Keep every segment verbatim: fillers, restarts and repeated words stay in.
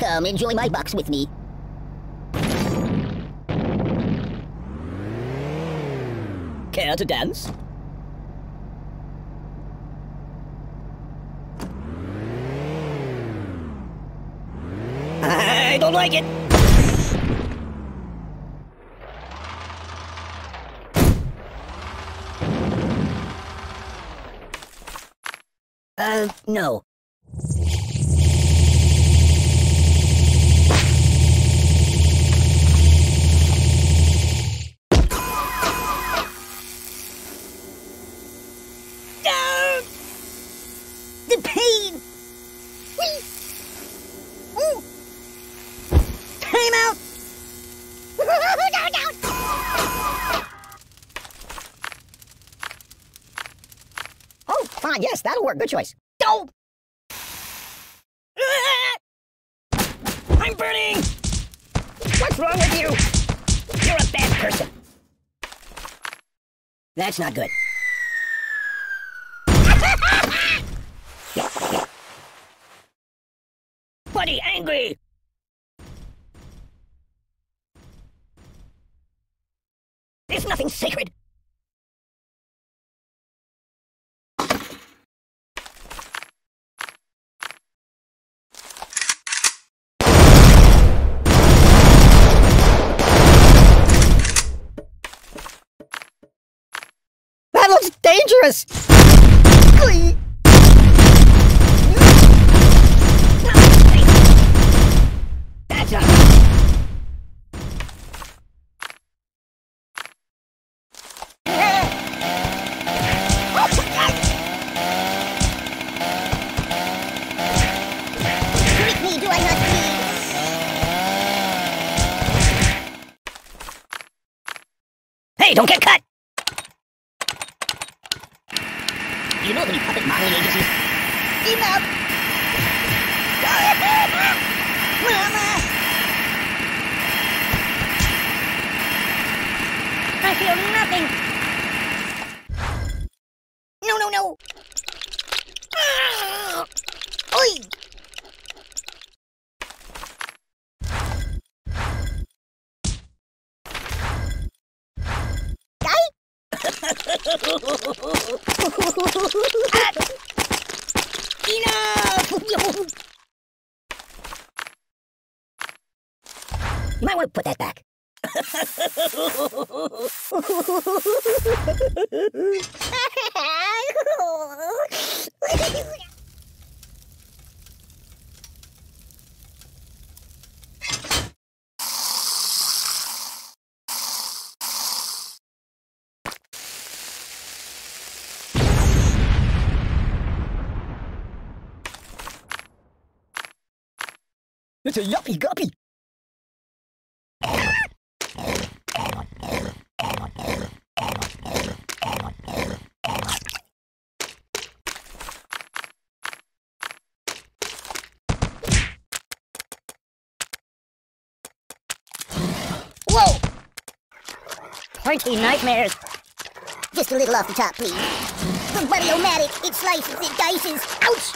Come enjoy my box with me. Care to dance? I don't like it! Uh, no. Yes, that'll work. Good choice. Go! Ah! I'm burning! What's wrong with you? You're a bad person. That's not good. Buddy, angry! There's nothing sacred. Dangerous! Glee. That's a... Trick me, do I not see? Hey, don't get cut! You know the new puppet modeling agencies? Team up! Mama! I feel nothing! No, no, no! Oi! Enough! You might want to put that back. It's a yuppie guppy! Whoa! Freaky nightmares! Just a little off the top, please. The buddy-o-matic, it slices, it dices. Ouch!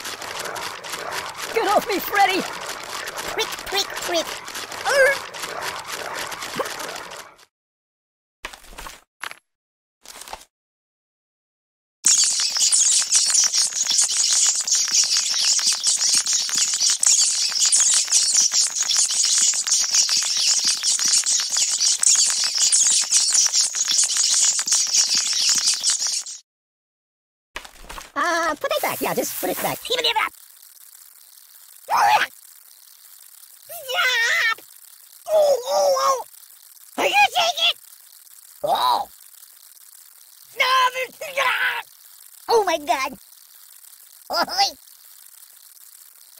Get off me, Freddy! Prick, prick, prick. Ah, uh, put it back. Yeah, just put it back. Even if that. Oh, oh, oh! Are you taking it? Oh! No! Oh my God! Oh,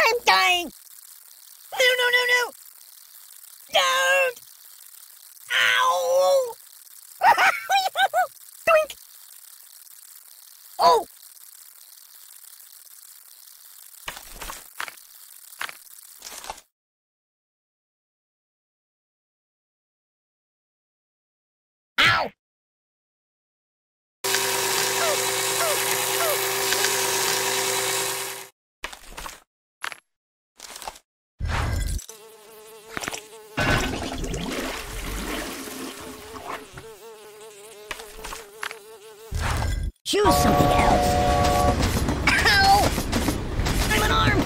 I'm dying! No! No! No! No! Don't! Ow! Doink! Oh! choose something else. Ow! I'm an arm!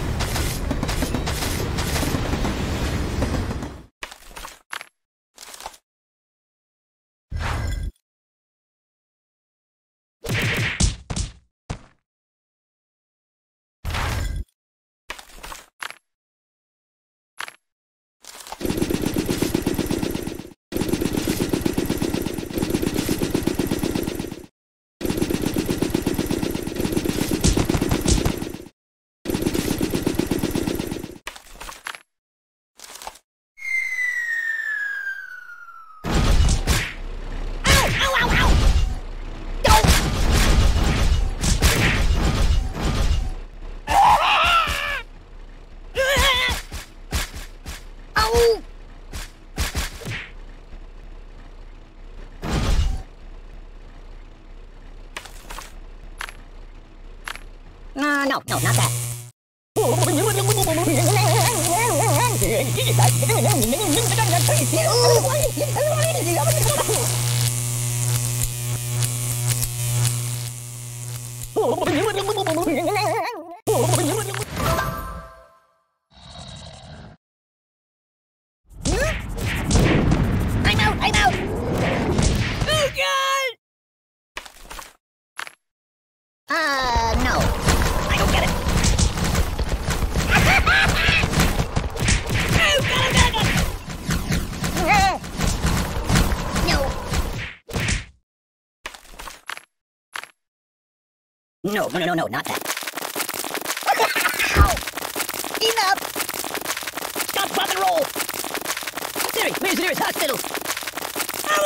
Uh, no, no, not that. I'm out, I'm out. Oh, God! Uh, no. No, no, no, no, not that. Ow! Enough! Stop, pop, and roll! Siri, where's the nearest hospital? Oh,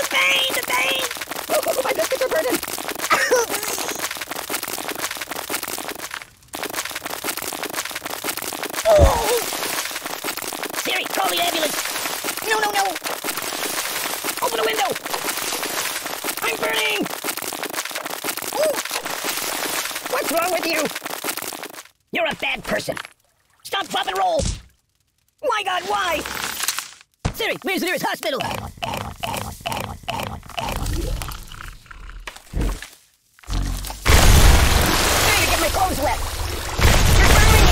the pain, the pain! Oh, my biscuits are burning! Oh. Siri, call the ambulance! No, no, no! Open the window! I'm burning! What's wrong with you? You're a bad person. Stop, pop, and roll. My God, why? Siri, where's the nearest hospital? Now you get my clothes wet. You're burning me.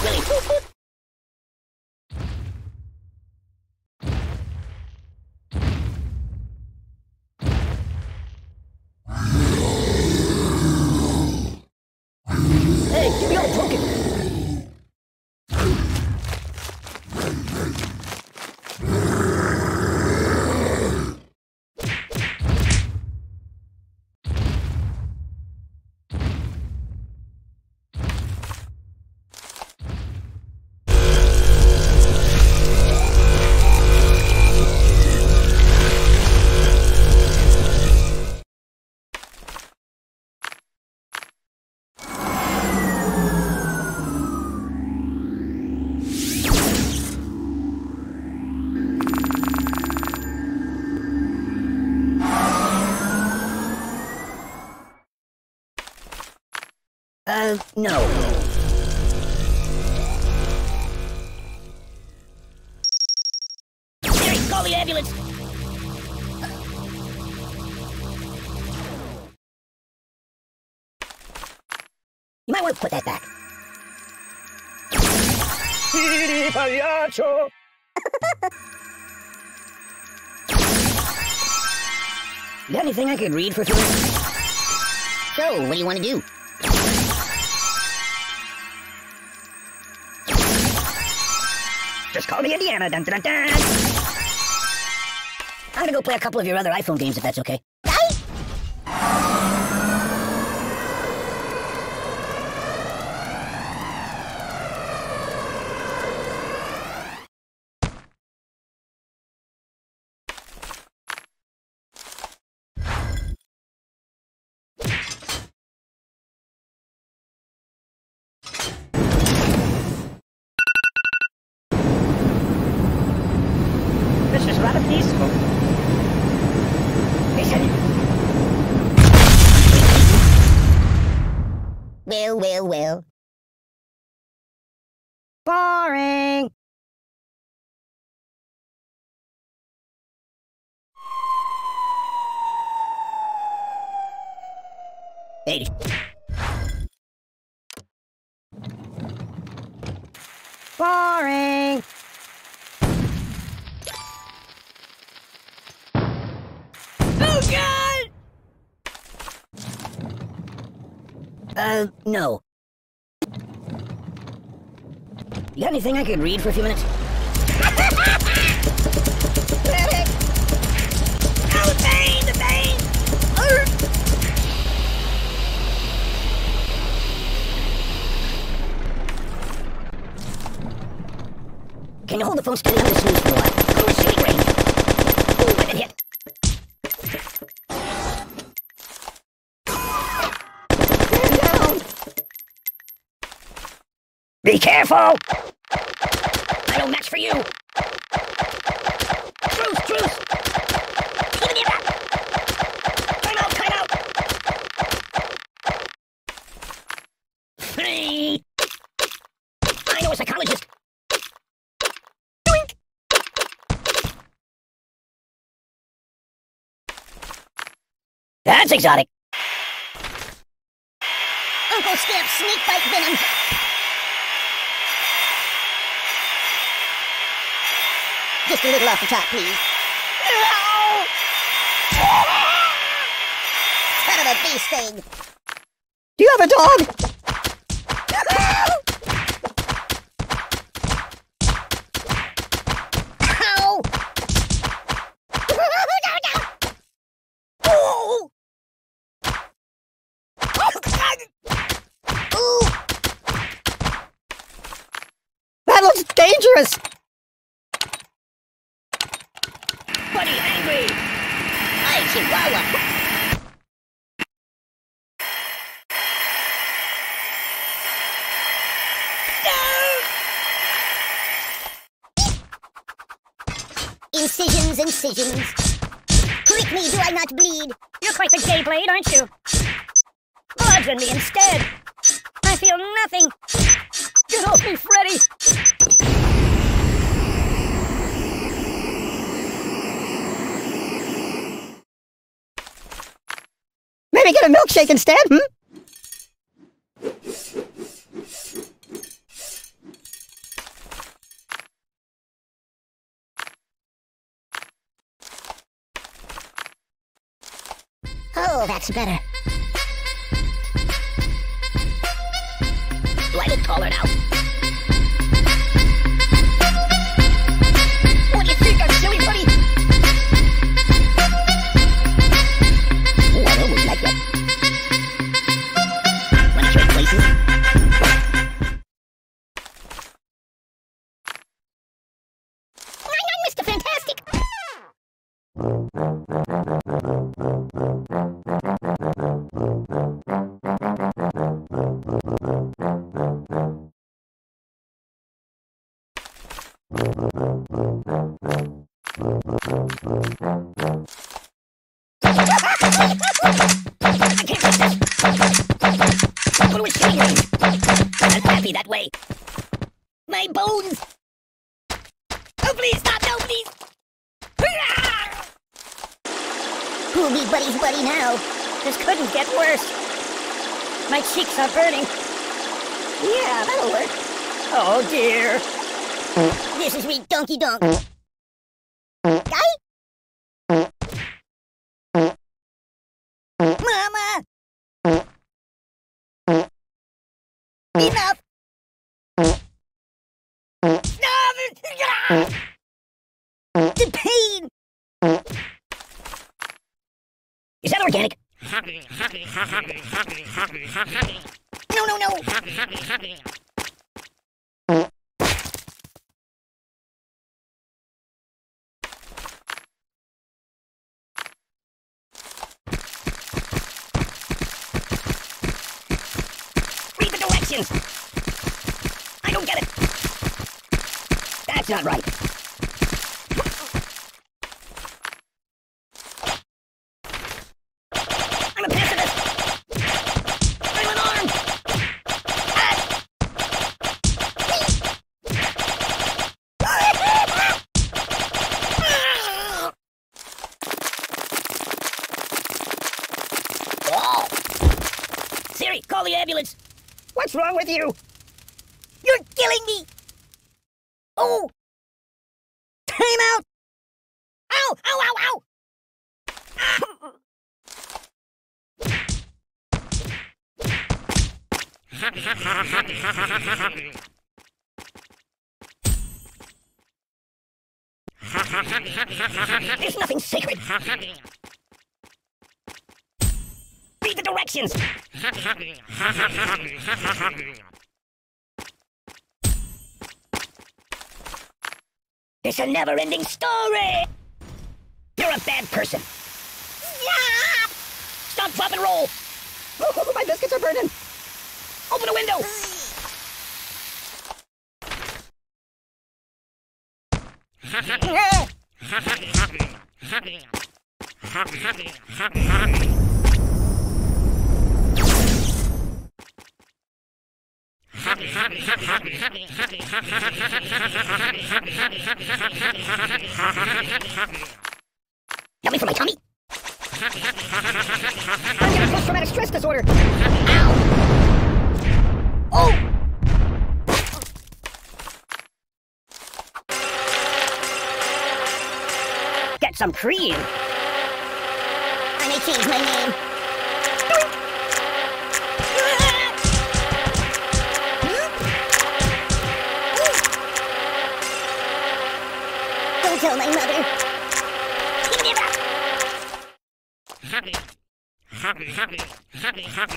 Really? Uh, no. Siri, call the ambulance! You might want to put that back. Siri, pagliaccio! You got anything I could read for a few minutes? So, what do you want to do? Just call me Indiana, dun dun dun! I'm gonna go play a couple of your other iPhone games if that's okay. Well, well, well. Boring. Hey. Boring. Oh God! Uh, no. You got anything I could read for a few minutes? Oh, the pain, the pain! Urgh. Can you hold the phone steady on the snooze for a while? Oh, shooting range! Ooh, what did hit? Be careful! I don't match for you! Truce, truce! Give me that! Time out, time out! Hey! I know a psychologist! Doink! That's exotic! Uncle Stamp sneak bite venom! Just a little off the top, please. No! Son of a beast thing! Do you have a dog? Ow! Oh! Oh! That looks dangerous! Chihuahua. No! Incisions, incisions. Prick me, do I not bleed? You're quite the gay blade, aren't you? Bludgeon me instead. I feel nothing. Get off me, Freddy. Get a milkshake instead, hmm? Oh, that's better. Do I look taller now? What do you think I'm silly, buddy? That way. My bones! Oh, please stop! No, please! Who'll be buddy's buddy now? This couldn't get worse. My cheeks are burning. Yeah, that'll work. Oh, dear. This is me, Donkey Donk. Guy? Mama! Enough! The pain! Is that organic? No, no, no! Read the directions! I don't get it! That's not right. I'm a pacifist. I'm unarmed. ambulance. What's wrong with you? You're killing me. Oh. Time out. Ow, ow, ow, ow. There's nothing sacred. Read the directions. It's a never-ending story. You're a bad person. Stop, drop, and roll. Oh, my biscuits are burning. Open the window! Help me for my tummy! I'm getting post-traumatic stress disorder! Ow! Oh! Get some cream. I may change my name. Don't tell my mother. Happy, happy, happy, happy.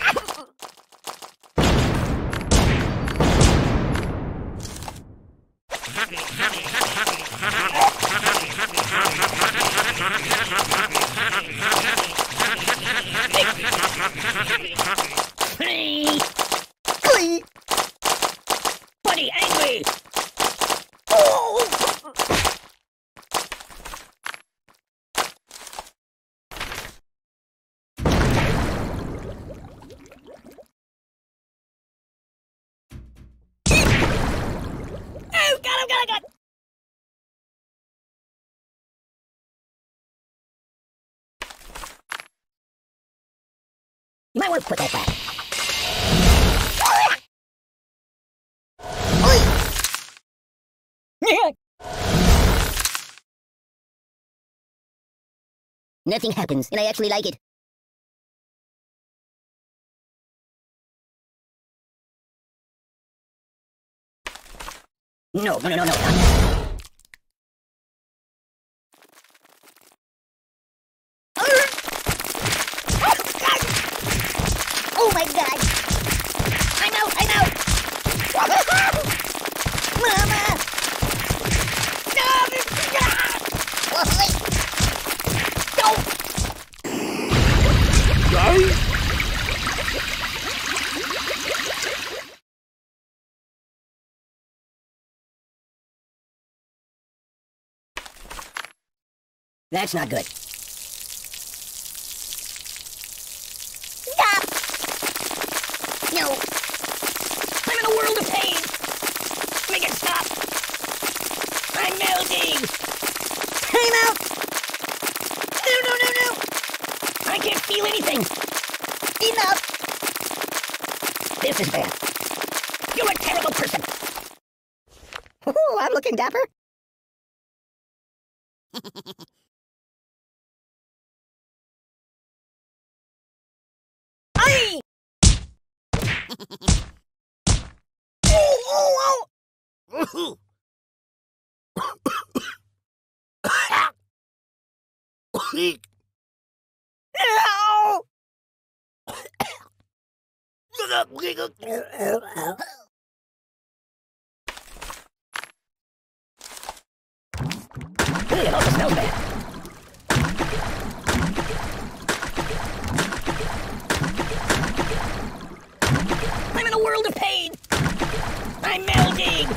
Buddy, angry. Oh. Oh, God, oh, God, oh, God. You might want to put that back. Nothing happens, and I actually like it. No, no, no, no, no. Oh my God! I'm out! I'm out! Mama! No! Guys? That's not good. No. I'm in a world of pain. Make it stop. I'm melting. Time out. No, no, no, no. I can't feel anything. Enough. This is bad. You're a terrible person. Oh, I'm looking dapper. Aye! Oh, oh, oh. Hey, how's the snowman? World of pain. I'm melting.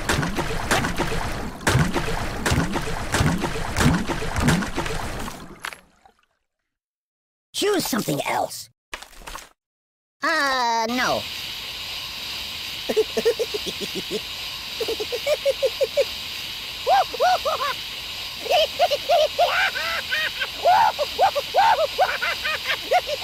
Choose something else. Uh, no.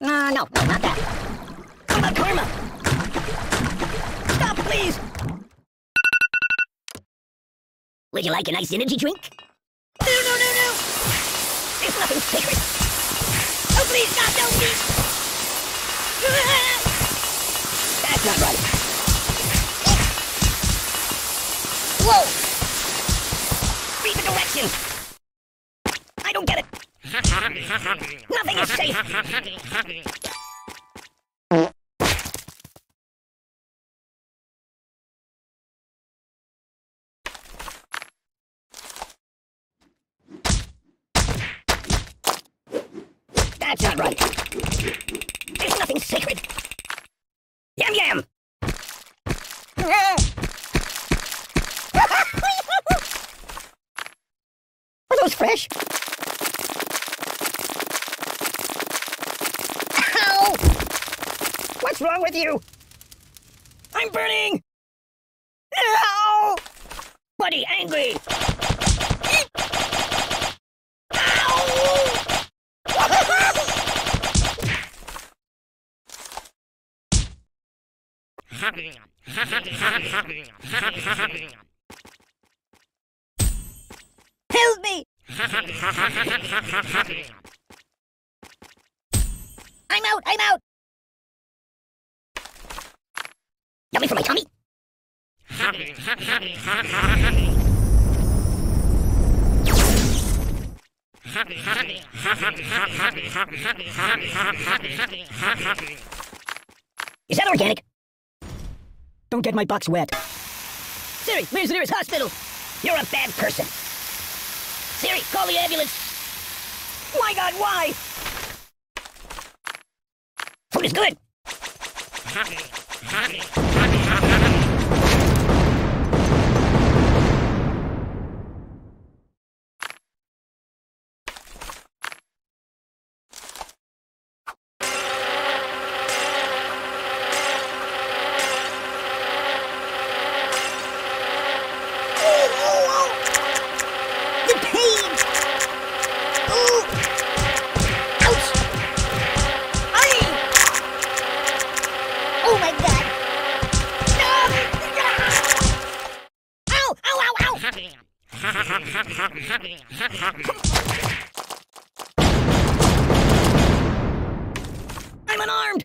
No, no, not that. Come on, come on. Stop, please. Would you like a nice energy drink? No, no, no, no. There's nothing sacred. Oh, please, God, no, please. That's not right. Whoa. Read the directions. I don't get it. Nothing is safe. That's not right. There's nothing sacred. Yum yum. Are those fresh? Ow! What's wrong with you? I'm burning. Ow! Buddy, angry. Help me! I'm out! I'm out! Yummy for my tummy? Is that organic? Don't get my box wet. Siri, where's the nearest hospital? You're a bad person. Siri, call the ambulance. My God, why? Food is good. I'm unarmed!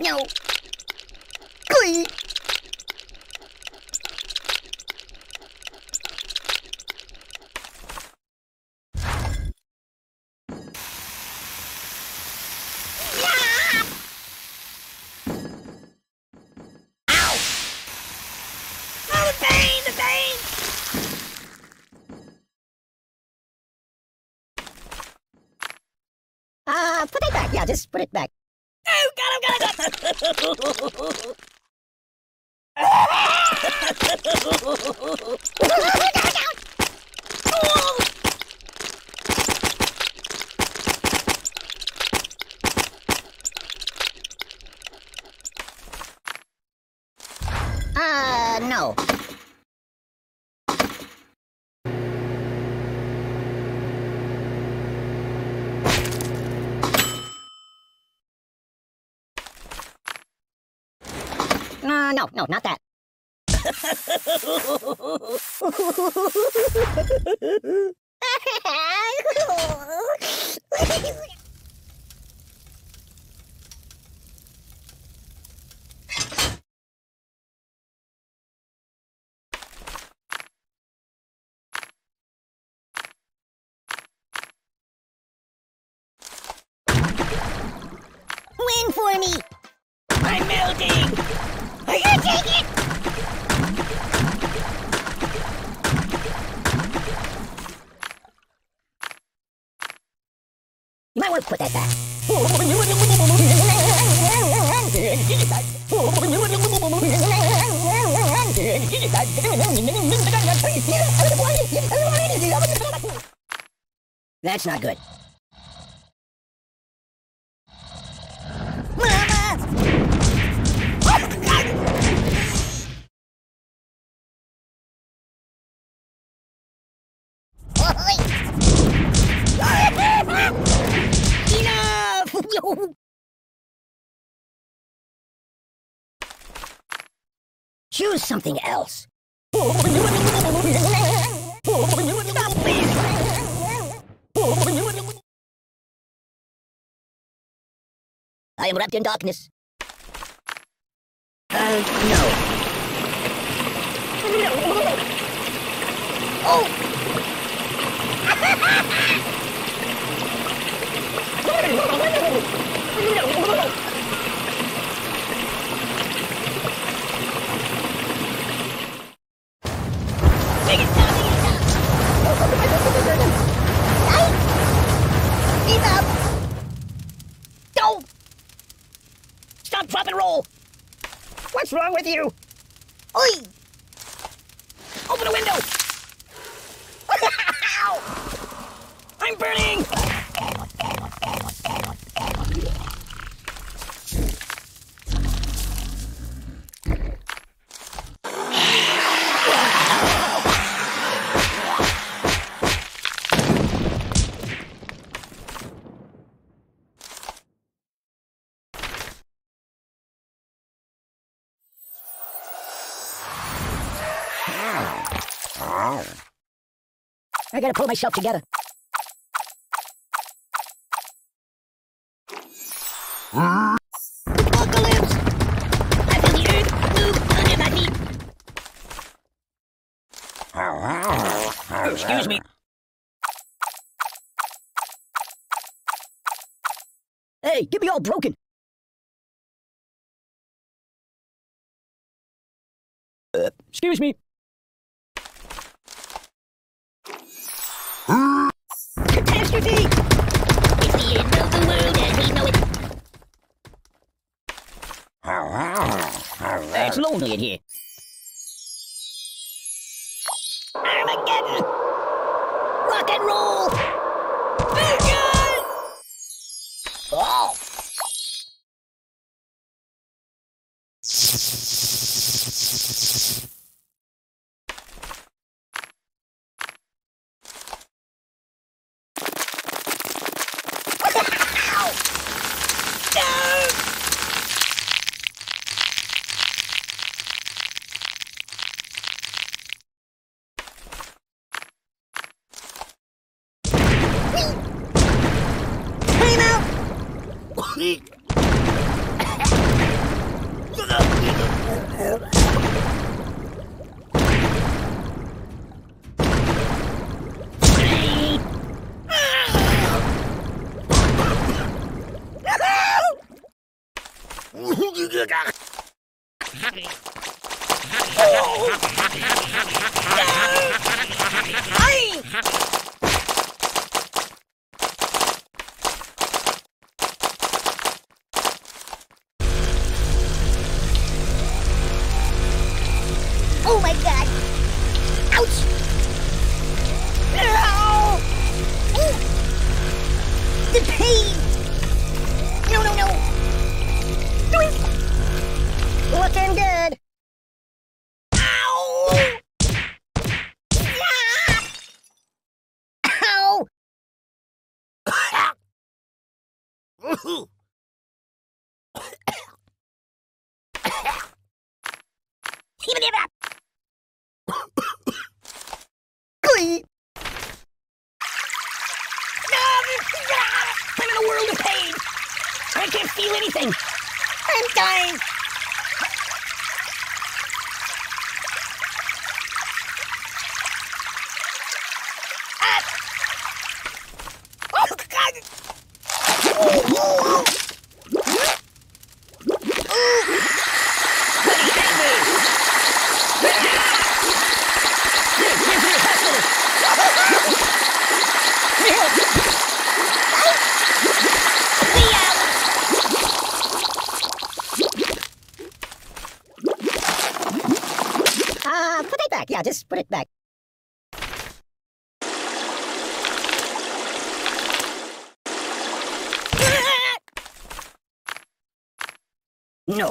No. Please. Uh, put it back. Yeah, just put it back. Oh, God, I'm gonna go. Uh, no. No, no, no, not that. Win for me! I'm melting! take it! You might want to put that back. That's not good. Choose something else. I am wrapped in darkness. Uh, no. Oh! Drop and roll! What's wrong with you? Oi! Open a window! I'm burning! I gotta pull myself together. Apocalypse! I feel the earth move under my feet. Oh, excuse me. Hey, get me all broken. Uh, excuse me. Catastrophe! It's the end of the world as we know it. It's lonely in here. Armageddon! Rock and roll! Virgin! Oh! Anything. I'm dying. Ah. Oh, God. right back. Yeah, just put it back. No,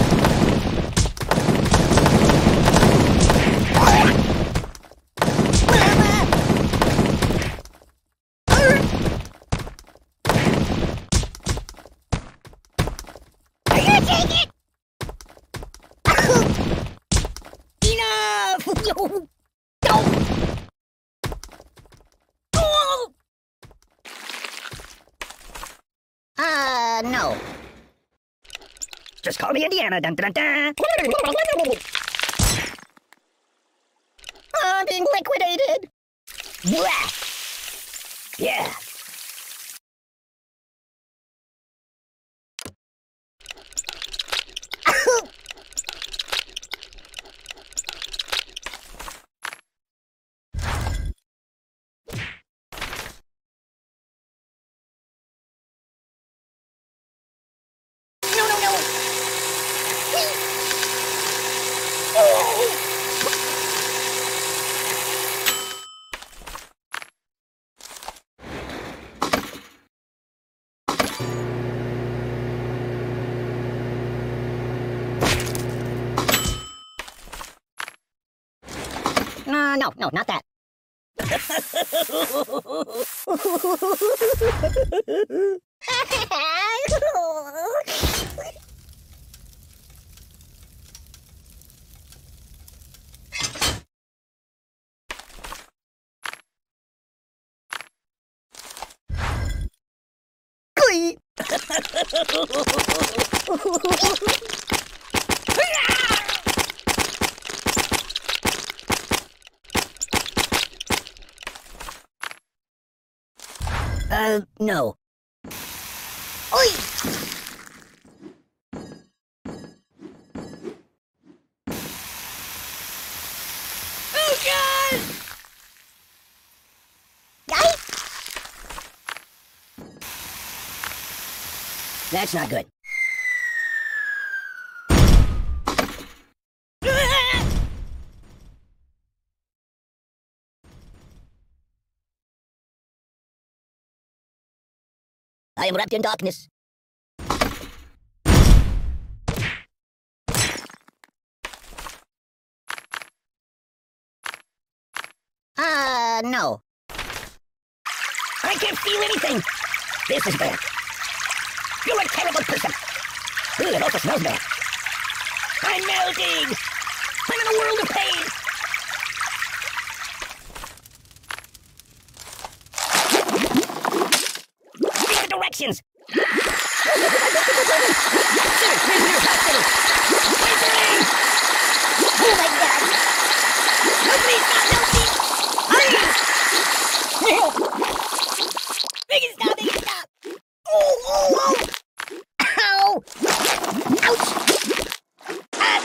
Uh, no. Just call me Indiana. Dun, dun, dun. I'm being liquidated. Blah. Yeah. Uh, no, no, not that. Uh, no. Oi! Oh, God! Guy? That's not good. I am wrapped in darkness. Ah, uh, no. I can't feel anything. This is bad. You're a terrible person. Ooh, it also smells bad. I'm melting. I'm in a world of pain. Directions. Oh my God! No, please stop! No, please! Make it stop! Make it stop! Oh! Oh! Oh! Ow! Ouch! Ah!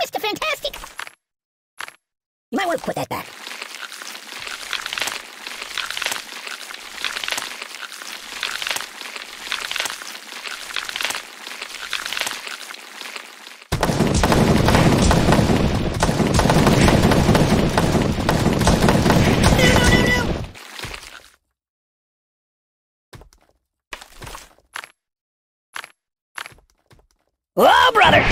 Mister Fantastic! You might want to put that back. Oh, brother!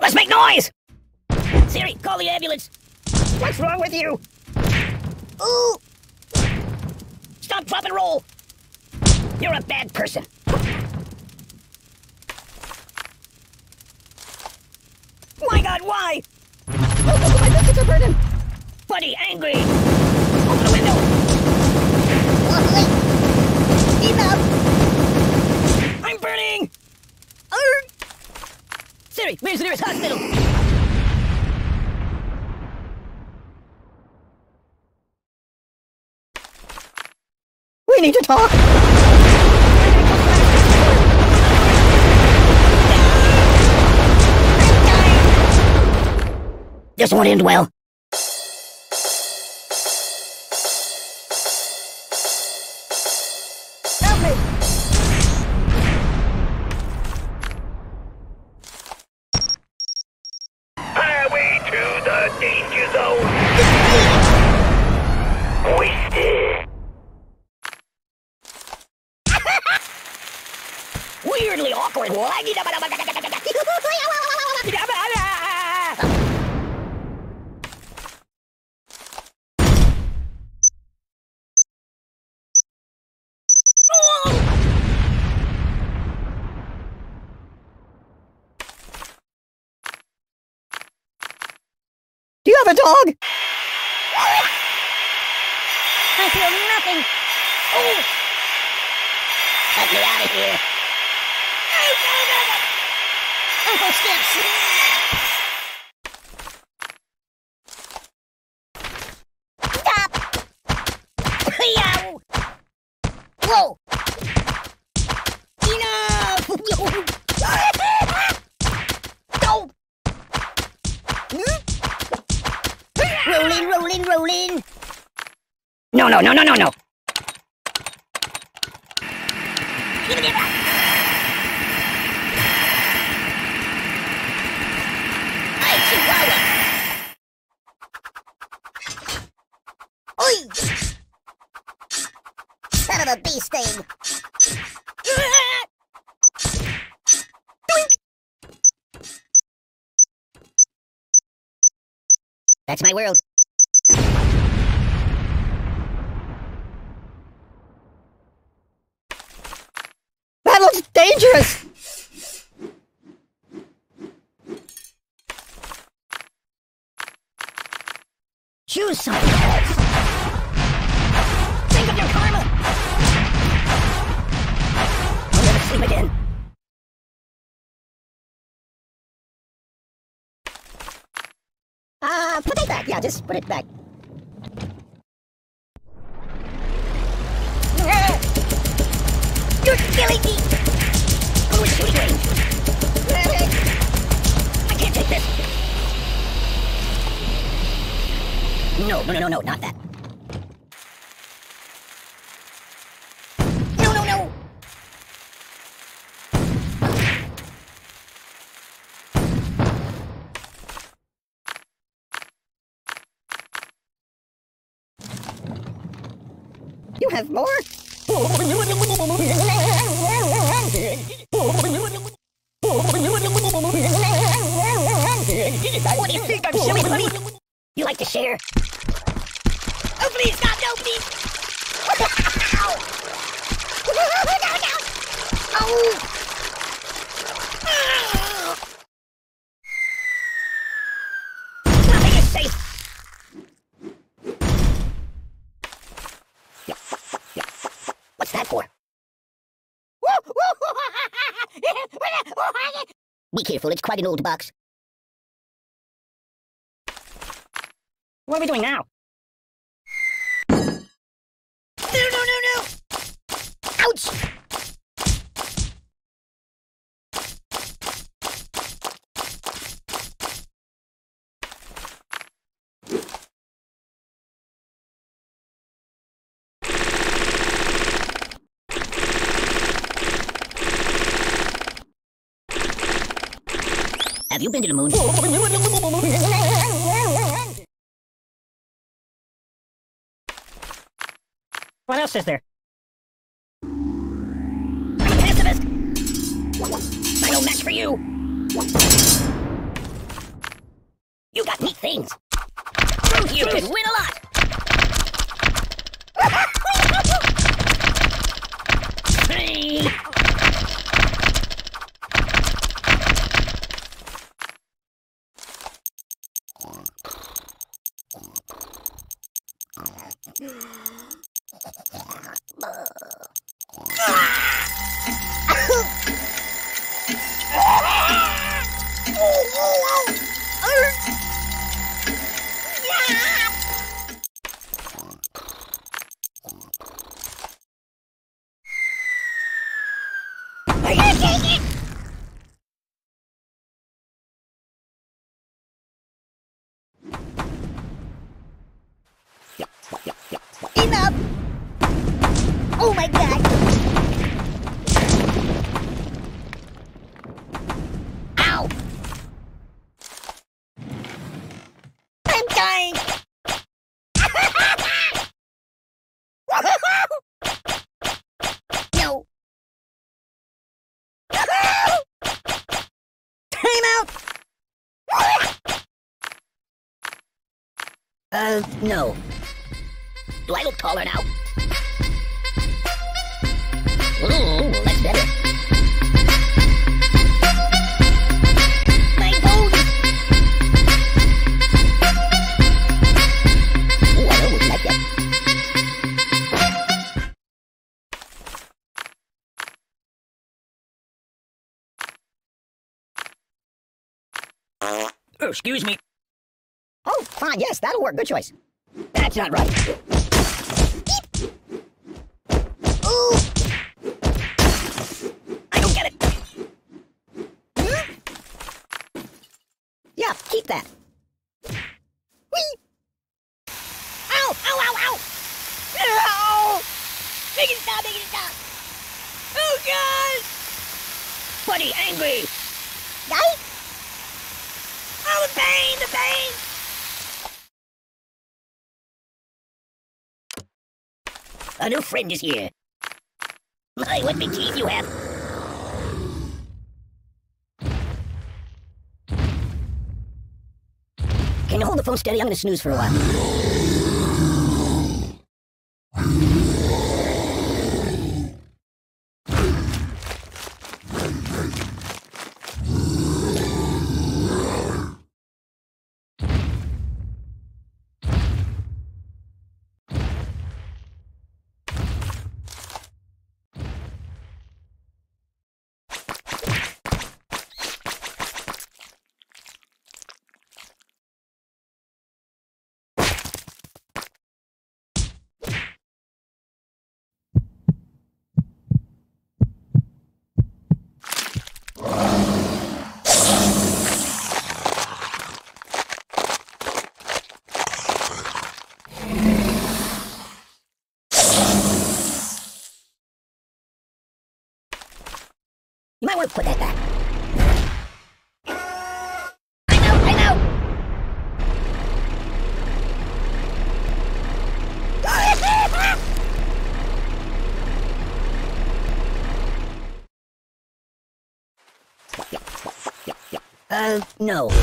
Let's make noise! Siri, call the ambulance! What's wrong with you? Ooh! Stop, drop, and roll! You're a bad person. My God, why? Oh, my biscuits are burning! Buddy, angry! Open the window! Oh, wait. Enough! I'm burning! Siri, where's the nearest hospital? We need to talk. This won't end well. Weirdly awkward. Do you have a dog? I feel nothing. Oh. Let me out of here. Uncle Stamp. Stop. Yow. Whoa. Enough. Go. Rolling, rolling, rolling. No, no, no, no, no, no. Give me that. Oi! Son of a bee sting! Doink! That's my world. That looks dangerous! Choose something else. Think of your karma. I'll never sleep again. Uh, put it back. Yeah, just put it back. You're killing me. Oh, sweet wings. I can't take this. No, no, no, no, not that. No, no, no! You have more? What do you think I'm showing, buddy? You like to share? Oh, please, stop, no, please! Ow! No, no, no! Oh! Nothing is safe! What's that for? Be careful, it's quite an old box. What are we doing now? No, no, no, no! Ouch! Have you been to the moon? What else is there? I'm a pacifist! I don't match for you! You got neat things! Prove you can win a lot! Hey. Oh my God! Ow! I'm dying! No! Time out! Uh, no. Do I look taller now? Ooh, well, that's better. My toes! Ooh, I always like that. Oh, excuse me. Oh, fine, yes, that'll work. Good choice. That's not right. Keep that. Whee! Ow! Ow! Ow! Ow! Ow! Make it stop! Make it stop! Oh God! Buddy, angry. Die? Oh, the pain! The pain! A new friend is here. My, what big teeth you have! Can you hold the phone steady? I'm gonna snooze for a while. You might want to put that back. I know, I know! Uh, no. Oh.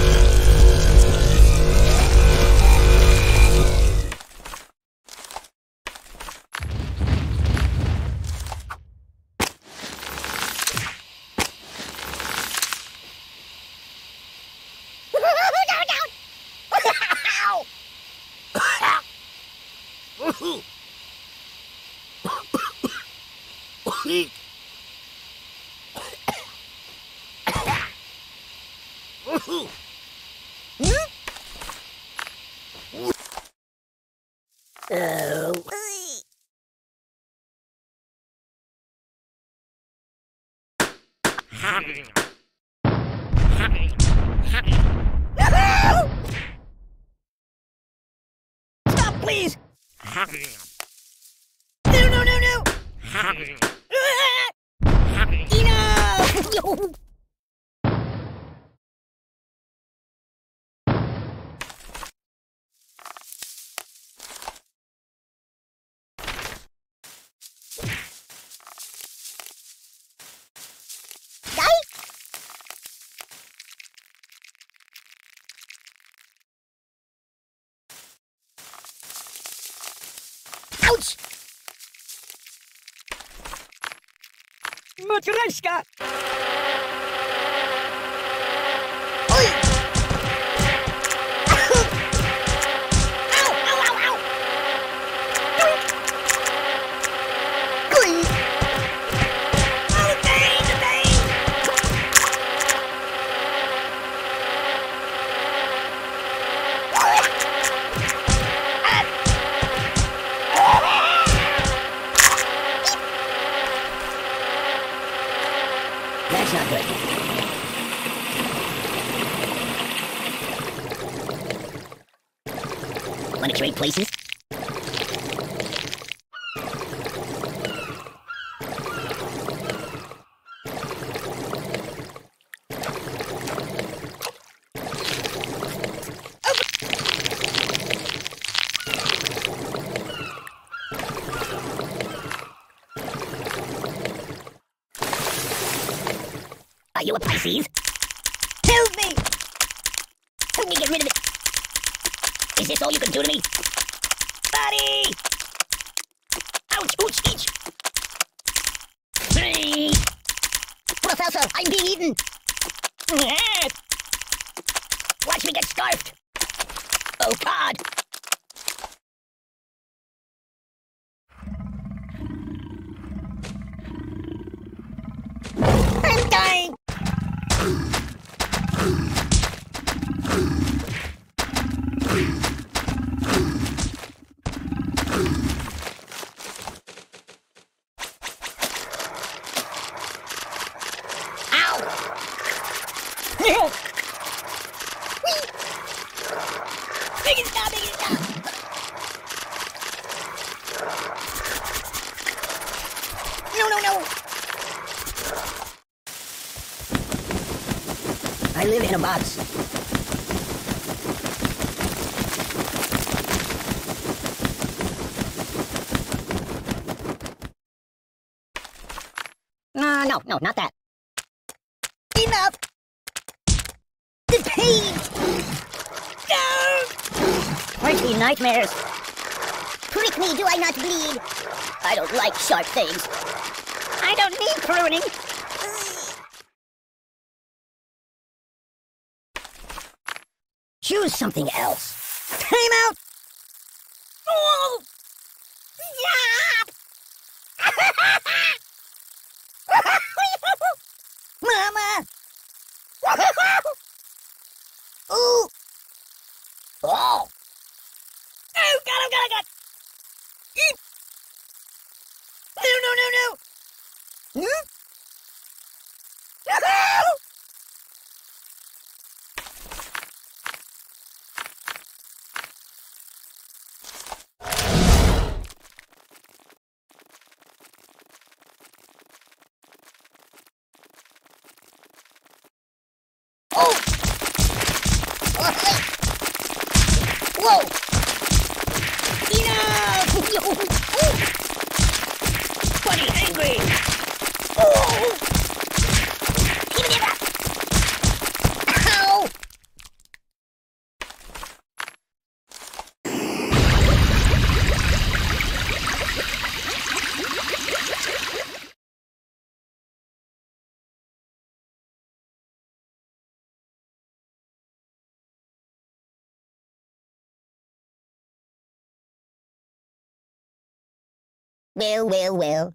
Stop, please. No, no, no, no. Dino. Крышка! Ой! Ау! Ау! Ау! Ау! Ой! Oh, the pain! The pain! That's not good. Want to trade places? Are you a Pisces? Help me! Help me get rid of it! Is this all you can do to me? Buddy! Ouch, ouch, each! Hey. Professor, I'm being eaten! Watch me get scarfed! Oh, God! I'm dying! I live in a box. Uh, no, no, not that. Enough! The pain! Aren't these nightmares? Prick me, do I not bleed? I don't like sharp things. I don't need pruning. Choose something else. Time out! Oh. Mama! Ooh! Oh! Oh, God, oh, God, oh, God! No, no, no, no! Hmm? Whoa! Enough! Buddy, angry! Oh! Give me that! Ow! Well, well, well.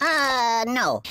Uh, no.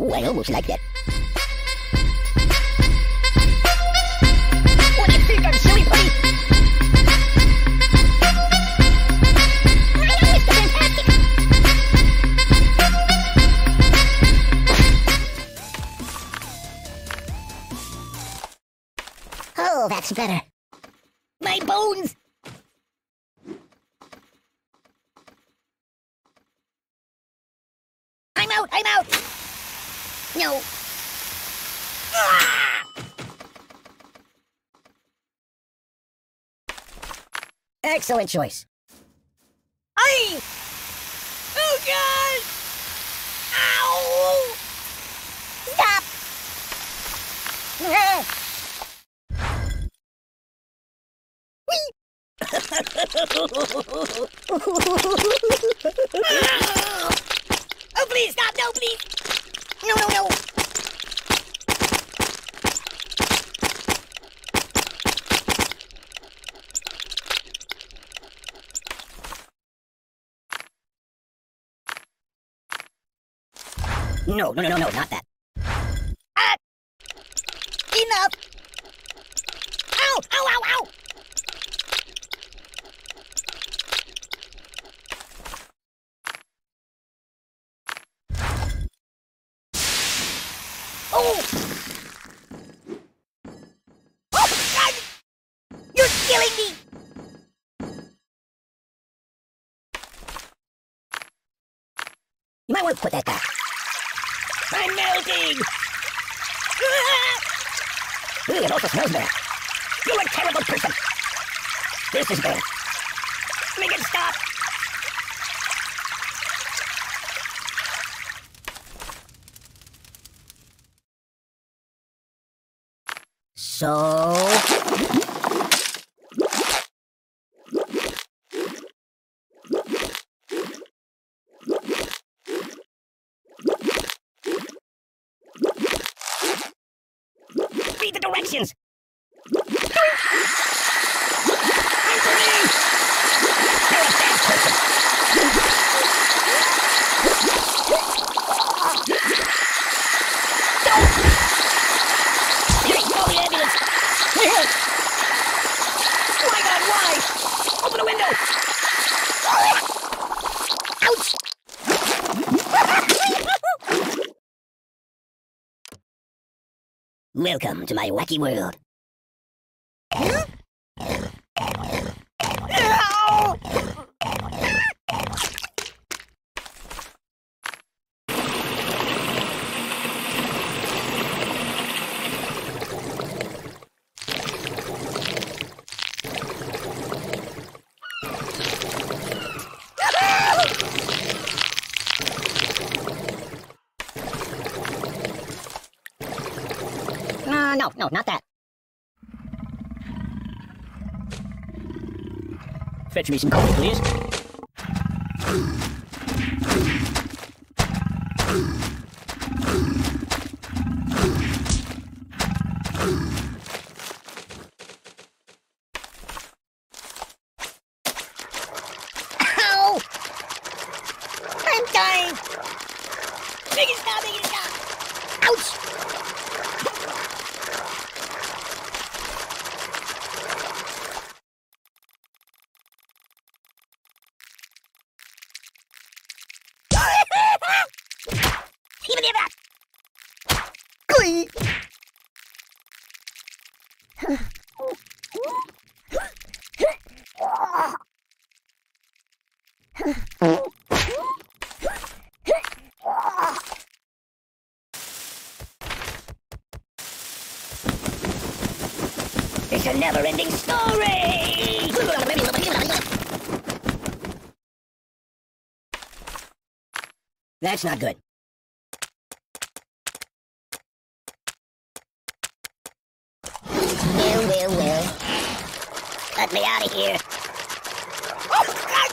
Ooh, I almost like that. What do you think? I'm silly, buddy. I am Mister Fantastico. Oh, that's better. My bones. I'm out. I'm out. No. Ah! Excellent choice. Aye! Oh, God! Ow! Stop! Oh, please, stop! No, please! No, no, no! No, no, no, no, no, not that. Ah! Enough! Ow, ow, ow, ow! Oh! Oh, God! You're killing me! You might want to put that back. I'm melting! Ooh, it also smells bad. You're a terrible person. This is bad. Make it stop! So... read the directions! Welcome to my wacky world. Huh? No, no, not that. Fetch me some coffee, please. Ow! I'm dying! Make it stop, make it stop! Ouch! It's a never-ending story! That's not good. Will, will, will. Let me out of here. Oh, God!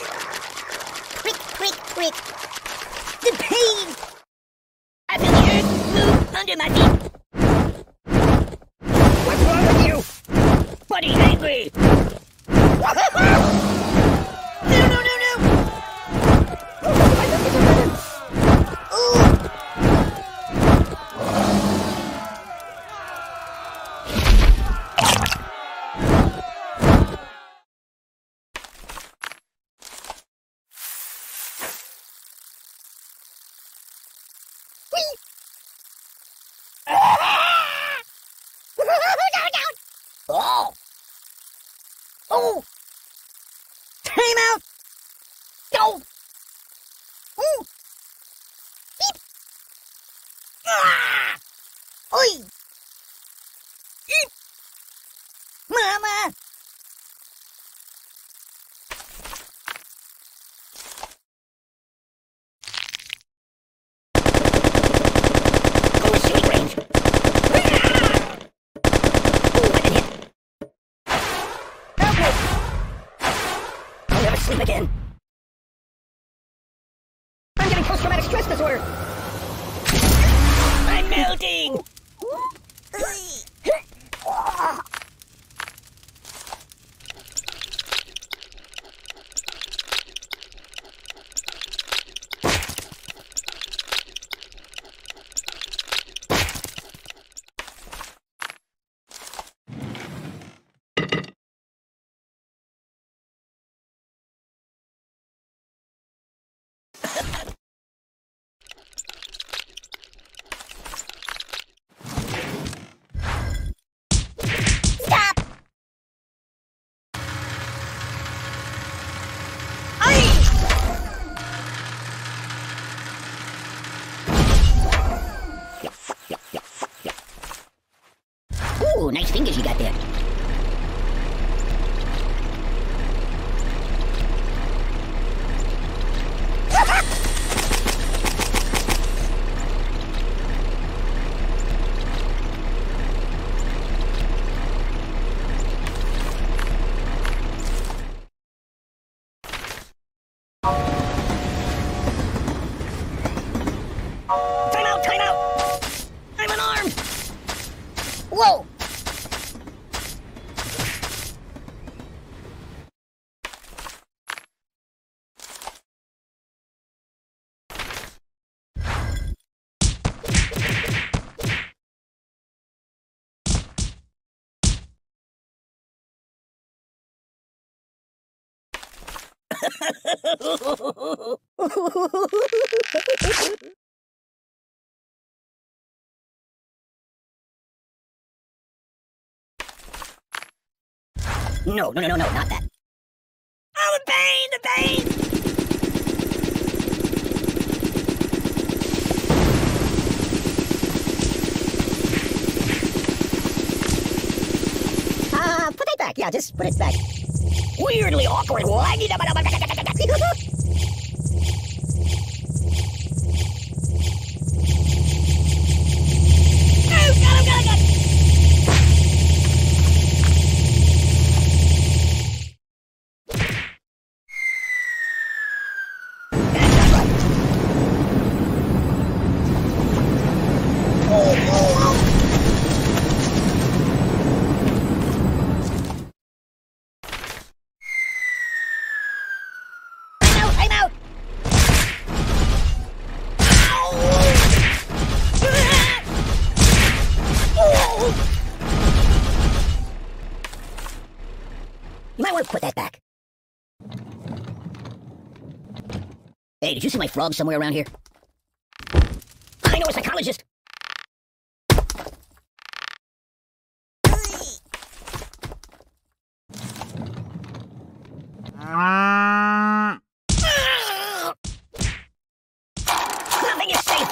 Quick, quick, quick. The pain! I feel the earth move under my feet. What's wrong with you? Buddy's angry! No, no, no, no! Oh! Oh! Time out! Go! Ooh! Beep! Ah! Oi! Eep! Mama! Sleep again. I'm getting post-traumatic stress disorder. I'm melting. nice fingers you got there. No, no, no, no, no, not that. Oh, the pain, the pain! Ah, uh, put that back. Yeah, just put it back. Weirdly awkward, laggy. Oh, God, oh, God, oh, God. Hey, did you see my frog somewhere around here? I know a psychologist! Nothing is safe!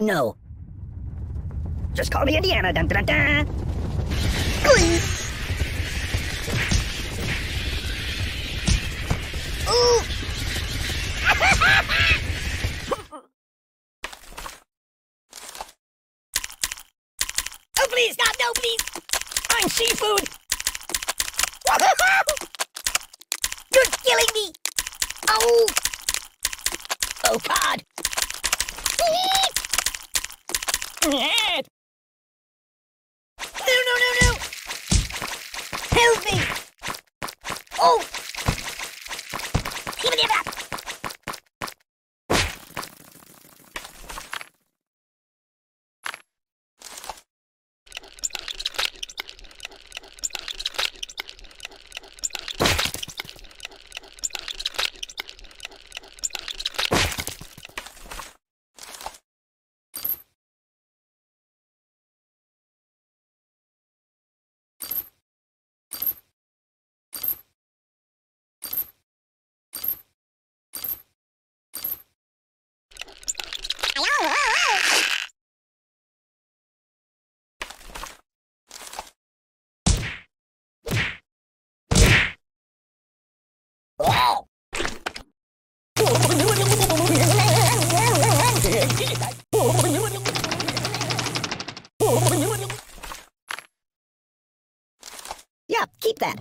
No. Just call me Indiana. Dun dun dun. Ooh. Oh please, God, no please. I'm seafood. You're killing me. Oh. Oh God. No, no, no, no! Help me! Oh! Give me that! Yeah, keep that.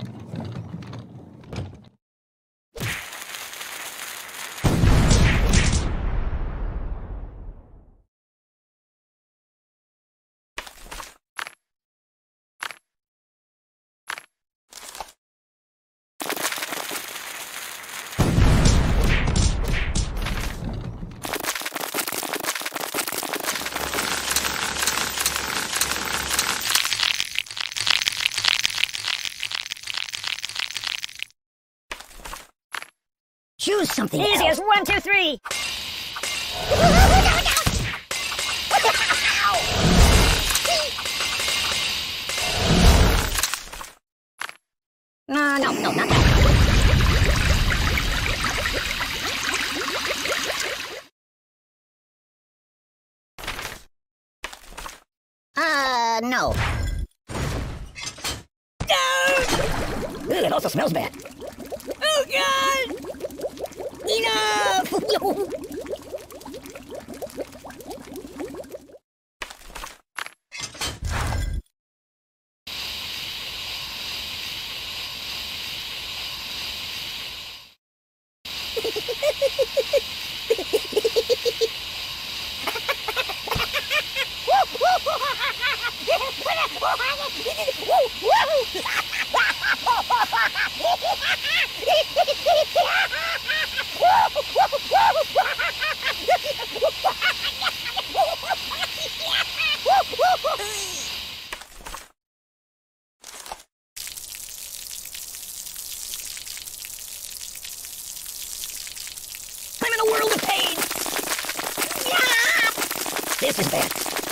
Choose something else. Easy as one, two, three. No, no, no, not that. Uh, no. Ooh, it also smells bad. Oh, God! Enough! This is bad.